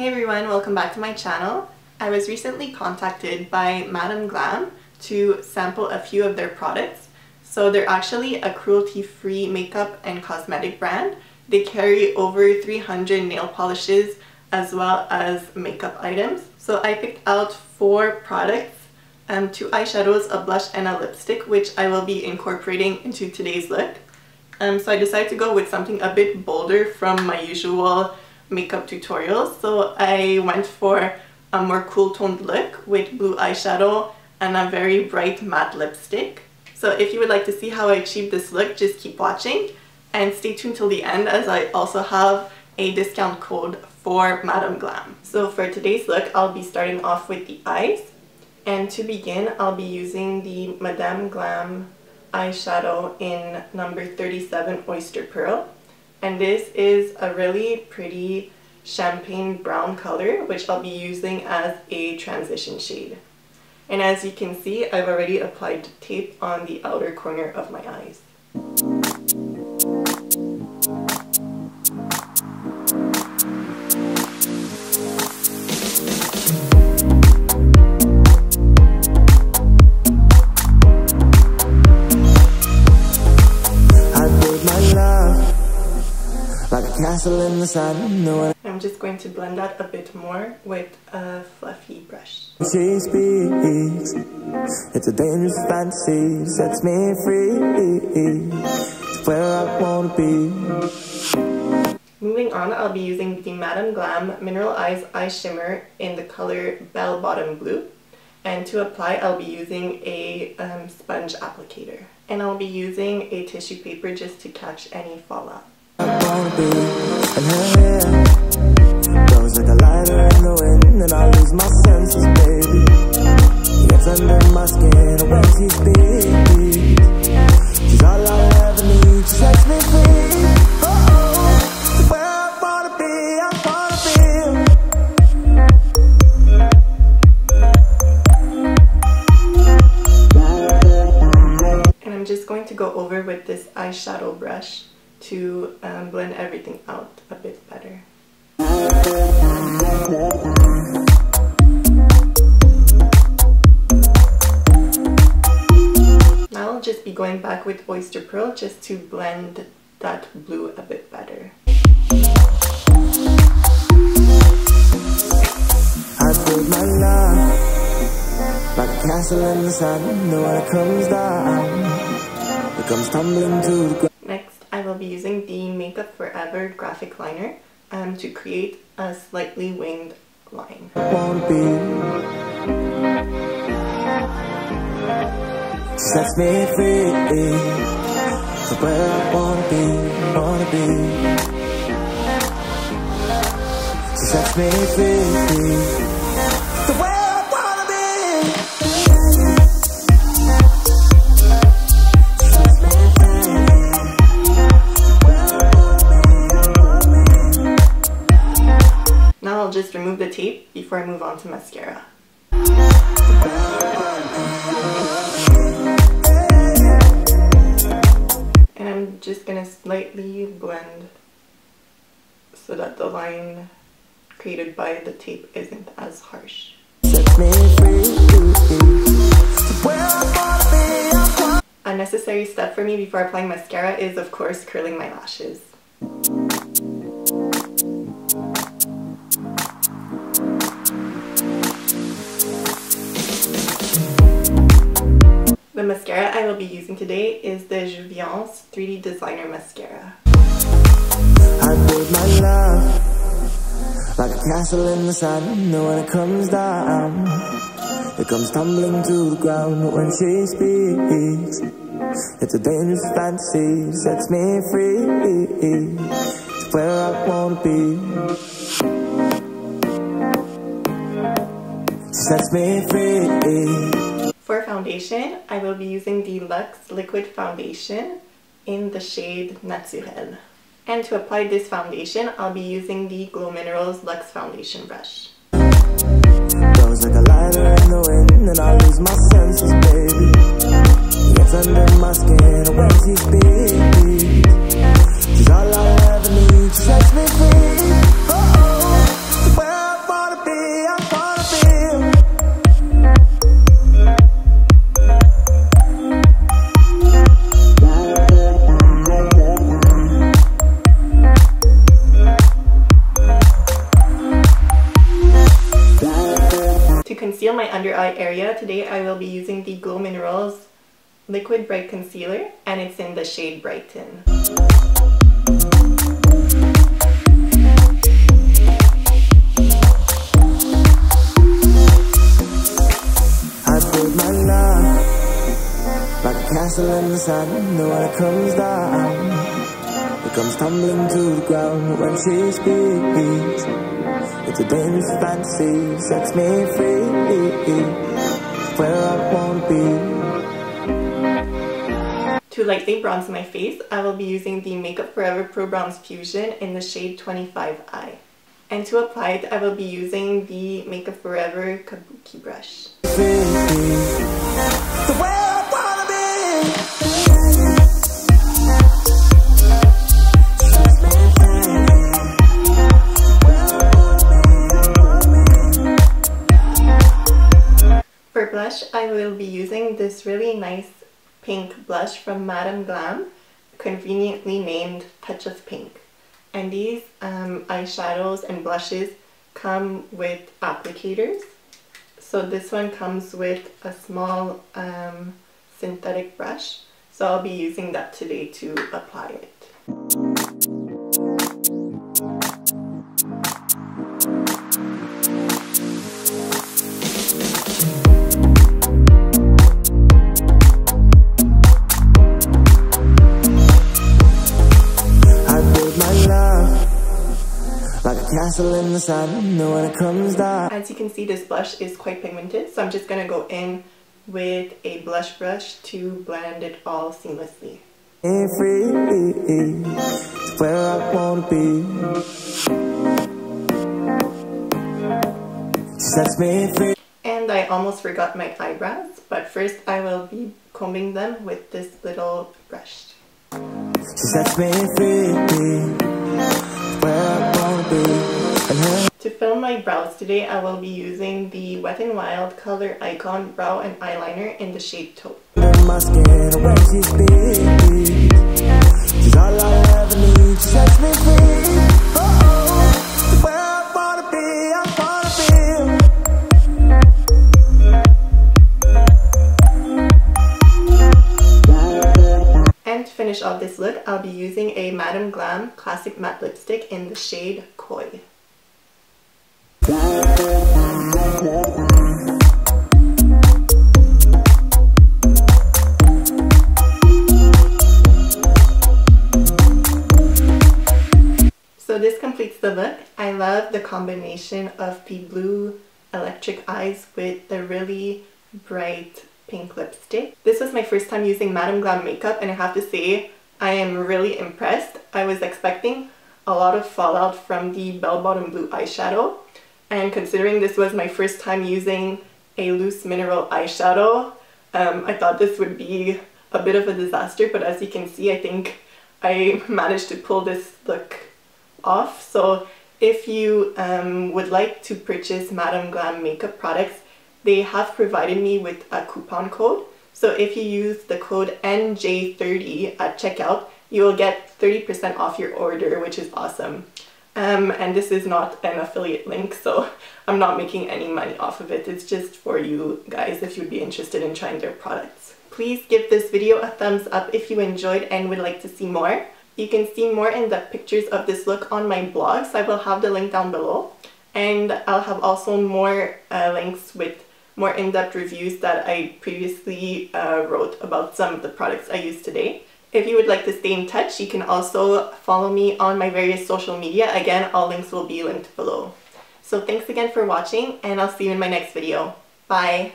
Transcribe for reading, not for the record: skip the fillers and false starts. Hey everyone, welcome back to my channel. I was recently contacted by Madam Glam to sample a few of their products. So they're actually a cruelty-free makeup and cosmetic brand. They carry over 300 nail polishes as well as makeup items. So I picked out 4 products, 2 eyeshadows, a blush and a lipstick, which I will be incorporating into today's look. So I decided to go with something a bit bolder from my usual makeup tutorials. So I went for a more cool toned look with blue eyeshadow and a very bright matte lipstick. So if you would like to see how I achieved this look, just keep watching and stay tuned till the end, as I also have a discount code for Madam Glam. So for today's look, I'll be starting off with the eyes. And to begin, I'll be using the Madam Glam eyeshadow in number 37 Oyster Pearl. And this is a really pretty champagne brown color, which I'll be using as a transition shade. And as you can see, I've already applied tape on the outer corner of my eyes. I'm just going to blend out a bit more with a fluffy brush. She speaks, it's a dangerous fantasy, sets me free, it's where I want to be. Moving on, I'll be using the Madam Glam Mineral Eyes Eye Shimmer in the color Bell Bottom Blue. And to apply, I'll be using a sponge applicator. And I'll be using a tissue paper just to catch any fallout. And I'm just going to go over with this eyeshadow brush to blend everything out a bit better. Now I'll just be going back with Oyster Pearl just to blend that blue a bit better. I build my love like a castle in the sun. No one comes down, it comes tumbling to the ground. I will be using the Makeup Forever graphic liner to create a slightly winged line. Just remove the tape before I move on to mascara. And I'm just gonna slightly blend so that the line created by the tape isn't as harsh. A necessary step for me before applying mascara is, of course, curling my lashes. The mascara I will be using today is the Jouviance 3D Designer Mascara. I build my love like a castle in the sun. No one comes down, it comes tumbling to the ground when she speaks. It's a dangerous fantasy, sets me free. It's where I want to be. Sets me free. For foundation, I will be using the Luxe Liquid Foundation in the shade Naturel. And to apply this foundation, I'll be using the Glo Minerals Luxe Foundation brush. conceal my under eye area, today I will be using the Glo Minerals Liquid Bright Concealer, and it's in the shade Brighten. Castle in the sand, the water comes down, it comes tumbling to the ground when she speaks. It's a dangerous fantasy, sets me free, where I won't be. To lightly bronze my face, I will be using the Makeup Forever Pro Bronze Fusion in the shade 25i. And to apply it, I will be using the Makeup Forever Kabuki brush. I will be using this really nice pink blush from Madam Glam, conveniently named Touch of Pink. And these eyeshadows and blushes come with applicators. So this one comes with a small synthetic brush. So I'll be using that today to apply it. In the sun, when it comes down. As you can see, this blush is quite pigmented, so I'm just going to go in with a blush brush to blend it all seamlessly. Where I wanna be. Sets me free. And I almost forgot my eyebrows, but first I will be combing them with this little brush. Sets me free. To film my brows today, I will be using the Wet n Wild Color Icon Brow and Eyeliner in the shade Taupe. And to finish off this look, I'll be using a Madam Glam Classic Matte Lipstick in the shade Koi. So this completes the look. I love the combination of the blue electric eyes with the really bright pink lipstick. This was my first time using Madam Glam makeup, and I have to say I am really impressed. I was expecting a lot of fallout from the Bell Bottom Blue eyeshadow, and considering this was my first time using a loose mineral eyeshadow, I thought this would be a bit of a disaster, but as you can see, I think I managed to pull this look off. So if you would like to purchase Madam Glam makeup products, they have provided me with a coupon code. So if you use the code NJ30 at checkout, you will get 30% off your order, which is awesome. And this is not an affiliate link, so I'm not making any money off of it. It's just for you guys if you'd be interested in trying their products. Please give this video a thumbs up if you enjoyed and would like to see more. You can see more in-depth pictures of this look on my blog, so I will have the link down below. And I'll have also more links with more in-depth reviews that I previously wrote about some of the products I used today. If you would like to stay in touch, you can also follow me on my various social media. Again, all links will be linked below. So thanks again for watching, and I'll see you in my next video. Bye!